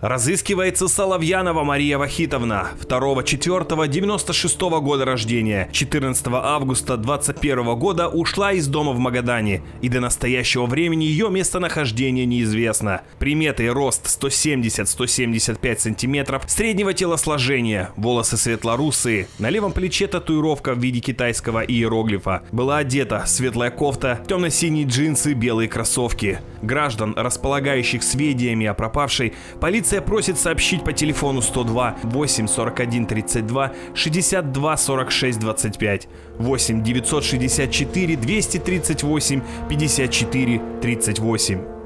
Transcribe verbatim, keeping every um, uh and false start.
Разыскивается Соловьянова Мария Вахитовна, второго апреля девяносто шестого года рождения, четырнадцатого августа двадцать первого года ушла из дома в Магадане, и до настоящего времени ее местонахождение неизвестно. Приметы: рост сто семьдесят — сто семьдесят пять сантиметров, среднего телосложения, волосы светлорусые, на левом плече татуировка в виде китайского иероглифа, была одета светлая кофта, темно-синие джинсы, белые кроссовки. Граждан, располагающих сведениями о пропавшей, полиция просит сообщить по телефону сто два восемь сорок один тридцать два шестьдесят два сорок шесть двадцать пять, восемь девятьсот шестьдесят четыре двести тридцать восемь пятьдесят четыре тридцать восемь.